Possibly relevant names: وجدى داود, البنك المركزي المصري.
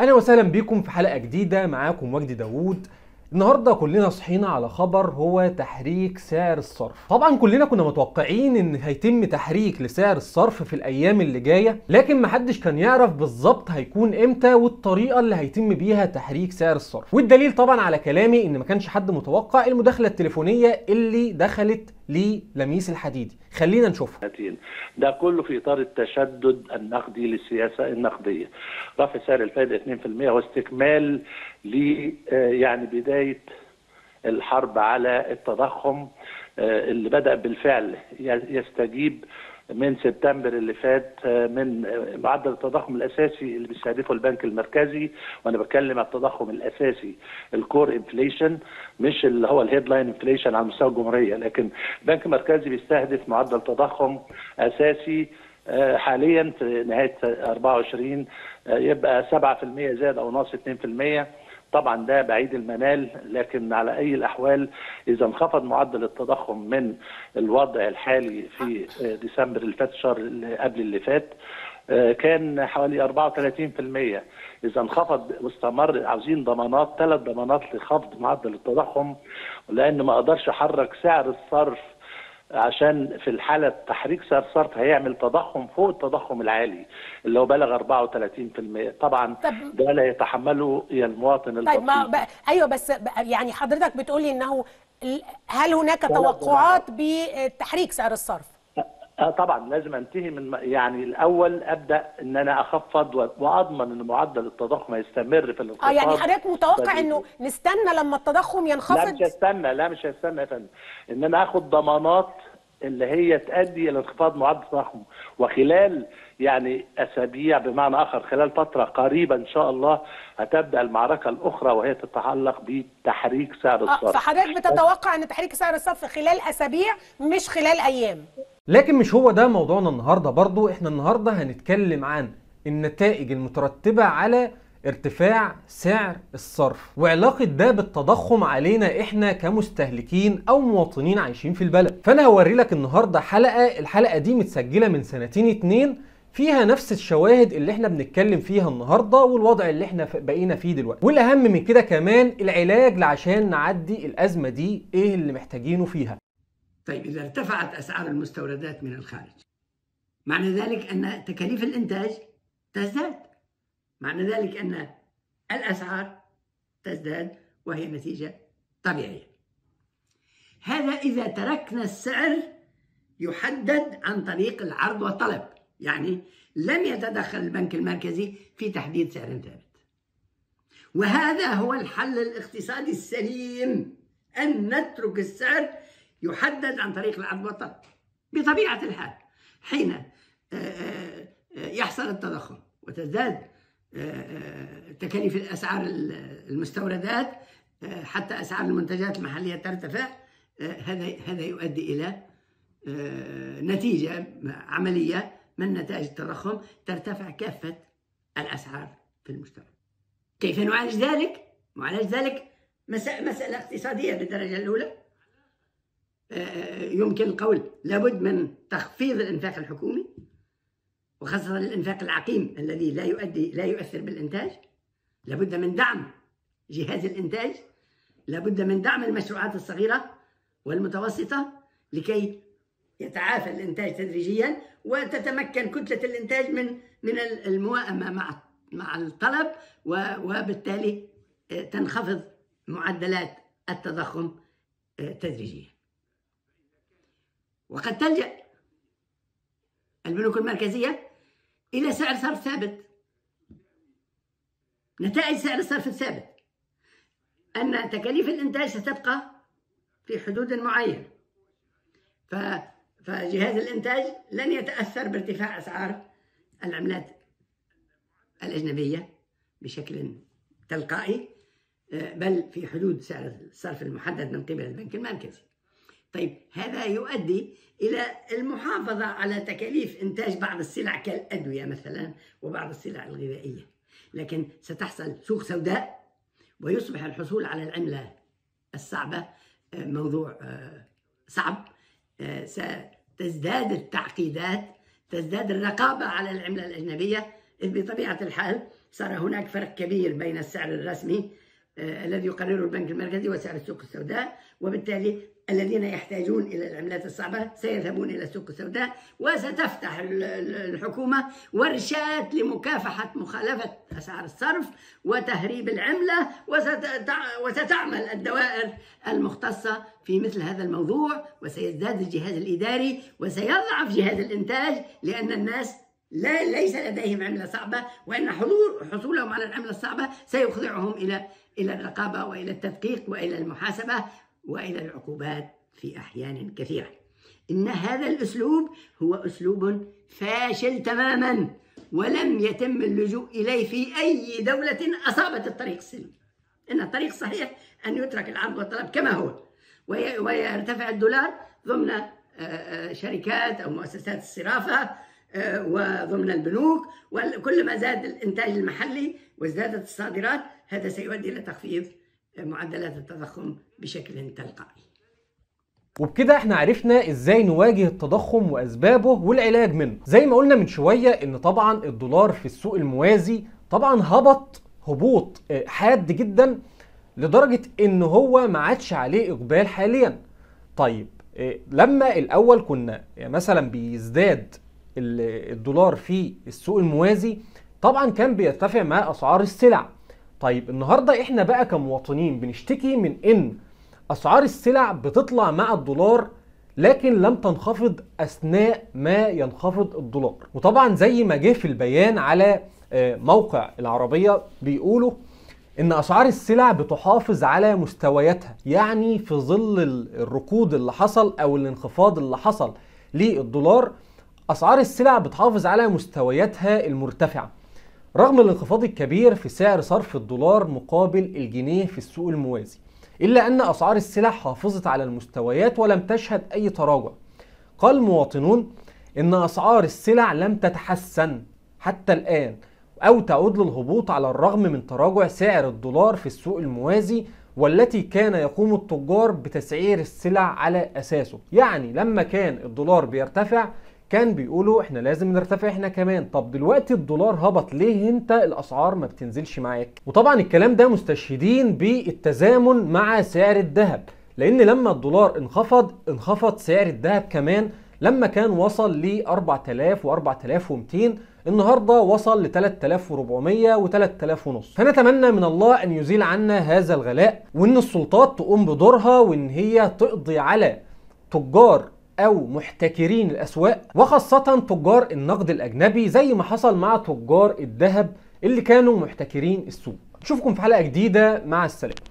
اهلا وسهلا بكم في حلقه جديده. معاكم وجدى داود. النهارده كلنا صحينا على خبر هو تحريك سعر الصرف. طبعا كلنا كنا متوقعين ان هيتم تحريك لسعر الصرف في الايام اللي جايه، لكن محدش كان يعرف بالظبط هيكون امتى والطريقه اللي هيتم بيها تحريك سعر الصرف، والدليل طبعا على كلامي ان ما كانش حد متوقع المداخله التليفونيه اللي دخلت للميس الحديدي. خلينا نشوفها. ده كله في اطار التشدد النقدي للسياسه النقديه، رفع سعر الفائده 2% واستكمال بدايه الحرب على التضخم اللي بدأ بالفعل يستجيب من سبتمبر اللي فات من معدل التضخم الاساسي اللي بيستهدفه البنك المركزي، وانا بتكلم على التضخم الاساسي الكور انفليشن، مش اللي هو الهيدلاين انفليشن على مستوى الجمهوريه، لكن البنك المركزي بيستهدف معدل تضخم اساسي حاليا في نهايه 24 يبقى 7% زاد او ناقص 2%. طبعا ده بعيد المنال، لكن على اي الاحوال اذا انخفض معدل التضخم من الوضع الحالي في ديسمبر اللي فات، الشهر اللي قبل اللي فات كان حوالي 34%، اذا انخفض واستمر عاوزين ضمانات، 3 ضمانات لخفض معدل التضخم، لان ما اقدرش احرك سعر الصرف عشان في الحاله تحريك سعر الصرف هيعمل تضخم فوق التضخم العالي اللي هو بلغ 34%. طبعا ده لا يتحمله المواطن البسيط. طيب ايوه بس يعني حضرتك بتقولي انه هل هناك توقعات بتحريك سعر الصرف؟ طبعا لازم انتهي من الاول، ابدا ان انا اخفض واضمن ان معدل التضخم هيستمر في الانخفاض. حضرتك متوقع انه نستنى لما التضخم ينخفض؟ لا مش هستنى يا فندم، ان انا اخد ضمانات اللي هي تؤدي الى انخفاض معدل التضخم، وخلال اسابيع، بمعنى اخر خلال فتره قريبه ان شاء الله هتبدا المعركه الاخرى وهي تتعلق بتحريك سعر الصرف. فحضرتك بتتوقع ان تحريك سعر الصرف خلال اسابيع مش خلال ايام؟ لكن مش هو ده موضوعنا النهارده. برضو احنا النهارده هنتكلم عن النتائج المترتبه على ارتفاع سعر الصرف وعلاقه ده بالتضخم علينا احنا كمستهلكين او مواطنين عايشين في البلد. فانا هوري لك النهارده الحلقه دي متسجله من 2 سنين فيها نفس الشواهد اللي احنا بنتكلم فيها النهارده والوضع اللي احنا بقينا فيه دلوقتي، والاهم من كده كمان العلاج عشان نعدي الازمه دي، ايه اللي محتاجينه فيها. طيب إذا ارتفعت أسعار المستوردات من الخارج، معنى ذلك أن تكاليف الإنتاج تزداد، معنى ذلك أن الأسعار تزداد وهي نتيجة طبيعية. هذا إذا تركنا السعر يحدد عن طريق العرض والطلب، لم يتدخل البنك المركزي في تحديد سعر ثابت. وهذا هو الحل الاقتصادي السليم، أن نترك السعر يحدد عن طريق العرض والطلب. بطبيعة الحال حين يحصل التضخم وتزداد تكاليف الأسعار المستوردات حتى أسعار المنتجات المحلية ترتفع، هذا يؤدي إلى نتيجة عملية من نتائج التضخم، ترتفع كافة الأسعار في المجتمع. كيف نعالج ذلك؟ معالج ذلك مسألة اقتصادية بالدرجة الأولى. يمكن القول لابد من تخفيض الانفاق الحكومي، وخاصة الانفاق العقيم الذي لا يؤثر بالانتاج. لابد من دعم جهاز الانتاج، لابد من دعم المشروعات الصغيرة والمتوسطة لكي يتعافى الانتاج تدريجيا، وتتمكن كتلة الانتاج من الموائمة مع الطلب، وبالتالي تنخفض معدلات التضخم تدريجيا. وقد تلجأ البنوك المركزية إلى سعر صرف ثابت. نتائج سعر الصرف الثابت أن تكاليف الإنتاج ستبقى في حدود معينة، فجهاز الإنتاج لن يتأثر بارتفاع أسعار العملات الأجنبية بشكل تلقائي، بل في حدود سعر الصرف المحدد من قبل البنك المركزي. طيب هذا يؤدي إلى المحافظة على تكاليف إنتاج بعض السلع كالأدوية مثلا وبعض السلع الغذائية، لكن ستحصل سوق سوداء، ويصبح الحصول على العملة الصعبة موضوع صعب. ستزداد التعقيدات، تزداد الرقابة على العملة الأجنبية، إذ بطبيعة الحال صار هناك فرق كبير بين السعر الرسمي الذي يقرره البنك المركزي وسعر السوق السوداء، وبالتالي الذين يحتاجون إلى العملات الصعبة سيذهبون إلى السوق السوداء، وستفتح الحكومة ورشات لمكافحة مخالفة أسعار الصرف وتهريب العملة، وستعمل الدوائر المختصة في مثل هذا الموضوع، وسيزداد الجهاز الإداري وسيضعف جهاز الإنتاج، لأن الناس ليس لديهم عملة صعبة، وأن حصولهم على العملة الصعبة سيخضعهم إلى الرقابة وإلى التدقيق وإلى المحاسبة وإلى العقوبات في أحيان كثيرة. إن هذا الأسلوب هو أسلوب فاشل تماما، ولم يتم اللجوء إليه في أي دولة أصابت الطريق السلمي. إن الطريق الصحيح أن يترك العرض والطلب كما هو، ويرتفع الدولار ضمن شركات أو مؤسسات الصرافة وضمن البنوك، وكلما زاد الإنتاج المحلي وازدادت الصادرات هذا سيؤدي إلى تخفيض معدلات التضخم بشكل تلقائي. وبكده احنا عرفنا ازاي نواجه التضخم واسبابه والعلاج منه. زي ما قلنا من شوية ان طبعا الدولار في السوق الموازي طبعا هبط هبوط حاد جدا لدرجة ان هو ما عادش عليه اقبال حاليا. طيب لما الاول كنا مثلا بيزداد الدولار في السوق الموازي طبعا كان بيرتفع مع اسعار السلع. طيب النهارده احنا بقى كمواطنين بنشتكي من ان اسعار السلع بتطلع مع الدولار لكن لم تنخفض اثناء ما ينخفض الدولار. وطبعا زي ما جه في البيان على موقع العربية بيقولوا ان اسعار السلع بتحافظ على مستوياتها، يعني في ظل الركود اللي حصل او الانخفاض اللي حصل للدولار اسعار السلع بتحافظ على مستوياتها المرتفعة رغم الانخفاض الكبير في سعر صرف الدولار مقابل الجنيه في السوق الموازي، إلا أن أسعار السلع حافظت على المستويات ولم تشهد أي تراجع. قال المواطنون إن أسعار السلع لم تتحسن حتى الآن أو تعود للهبوط على الرغم من تراجع سعر الدولار في السوق الموازي، والتي كان يقوم التجار بتسعير السلع على أساسه. يعني لما كان الدولار بيرتفع كان بيقولوا احنا لازم نرتفع احنا كمان. طب دلوقتي الدولار هبط ليه انت الاسعار ما بتنزلش معاك؟ وطبعا الكلام ده مستشهدين بالتزامن مع سعر الذهب، لان لما الدولار انخفض سعر الذهب كمان، لما كان وصل ل 4000 و 4200 النهارده وصل ل 3400 و 3500. فنتمنى من الله ان يزيل عنا هذا الغلاء، وان السلطات تقوم بدورها وان هي تقضي على تجار أو محتكرين الأسواق، وخاصة تجار النقد الأجنبي زي ما حصل مع تجار الذهب اللي كانوا محتكرين السوق. نشوفكم في حلقة جديدة، مع السلامة.